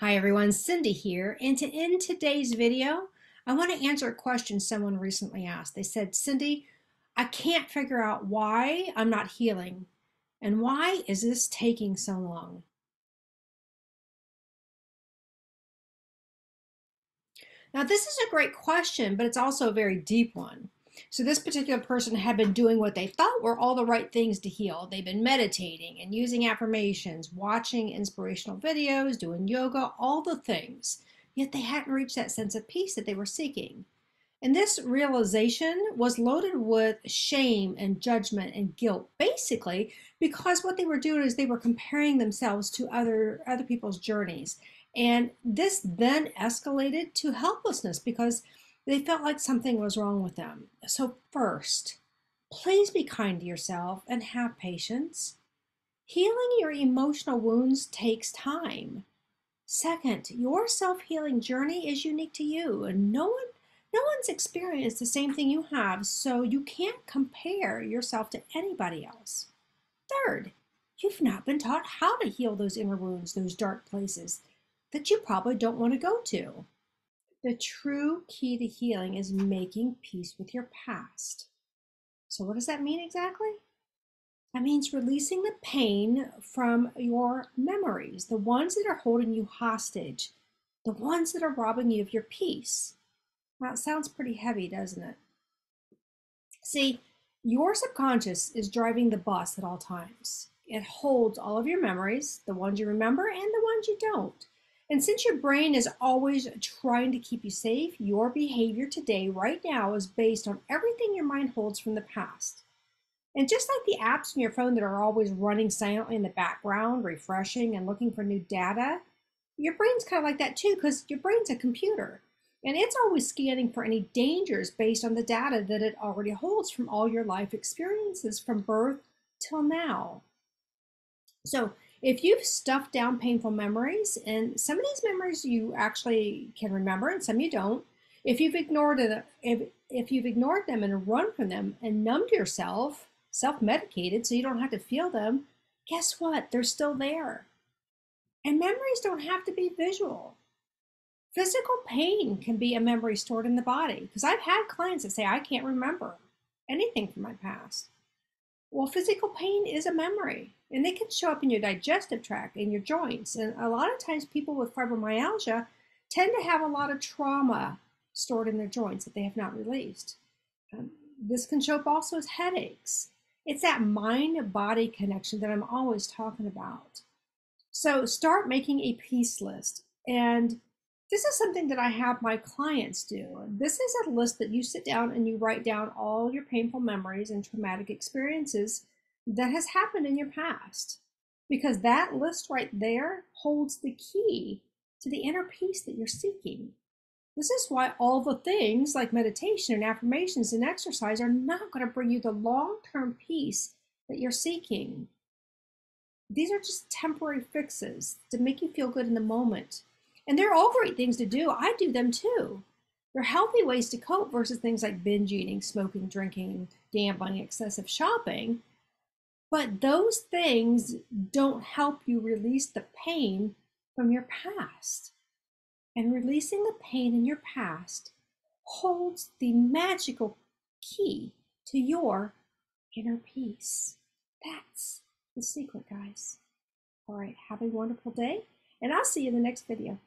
Hi everyone, Cindy here, and to end today's video, I want to answer a question someone recently asked. They said, Cindy, I can't figure out why I'm not healing, and why is this taking so long? Now this is a great question, but it's also a very deep one. So this particular person had been doing what they thought were all the right things to heal. They've been meditating and using affirmations, watching inspirational videos, doing yoga, all the things. Yet they hadn't reached that sense of peace that they were seeking. And this realization was loaded with shame and judgment and guilt, basically, because what they were doing is they were comparing themselves to other people's journeys. And this then escalated to helplessness because they felt like something was wrong with them. So first, please be kind to yourself and have patience. Healing your emotional wounds takes time. Second, your self-healing journey is unique to you, and no one's experienced the same thing you have, so you can't compare yourself to anybody else. Third, you've not been taught how to heal those inner wounds, those dark places that you probably don't want to go to. The true key to healing is making peace with your past. So what does that mean exactly? That means releasing the pain from your memories, the ones that are holding you hostage, the ones that are robbing you of your peace. Now, it sounds pretty heavy, doesn't it? See, your subconscious is driving the bus at all times. It holds all of your memories, the ones you remember and the ones you don't. And since your brain is always trying to keep you safe, your behavior today, right now, is based on everything your mind holds from the past. And just like the apps on your phone that are always running silently in the background, refreshing and looking for new data, your brain's kind of like that too, because your brain's a computer. And it's always scanning for any dangers based on the data that it already holds from all your life experiences from birth till now. So, if you've stuffed down painful memories, and some of these memories you actually can remember and some you don't, if you've ignored them and run from them and numbed yourself, self-medicated so you don't have to feel them, guess what? They're still there. And memories don't have to be visual. Physical pain can be a memory stored in the body, because I've had clients that say, I can't remember anything from my past. Well, physical pain is a memory, and it can show up in your digestive tract, in your joints. And a lot of times people with fibromyalgia tend to have a lot of trauma stored in their joints that they have not released. This can show up also as headaches. It's that mind-body connection that I'm always talking about. So start making a peace list. And this is something that I have my clients do. This is a list that you sit down and you write down all your painful memories and traumatic experiences that has happened in your past, because that list right there holds the key to the inner peace that you're seeking. This is why all the things like meditation and affirmations and exercise are not going to bring you the long-term peace that you're seeking. These are just temporary fixes to make you feel good in the moment. And they're all great things to do. I do them too. They're healthy ways to cope versus things like binge eating, smoking, drinking, gambling, excessive shopping. But those things don't help you release the pain from your past. And releasing the pain in your past holds the magical key to your inner peace. That's the secret, guys. All right, have a wonderful day, and I'll see you in the next video.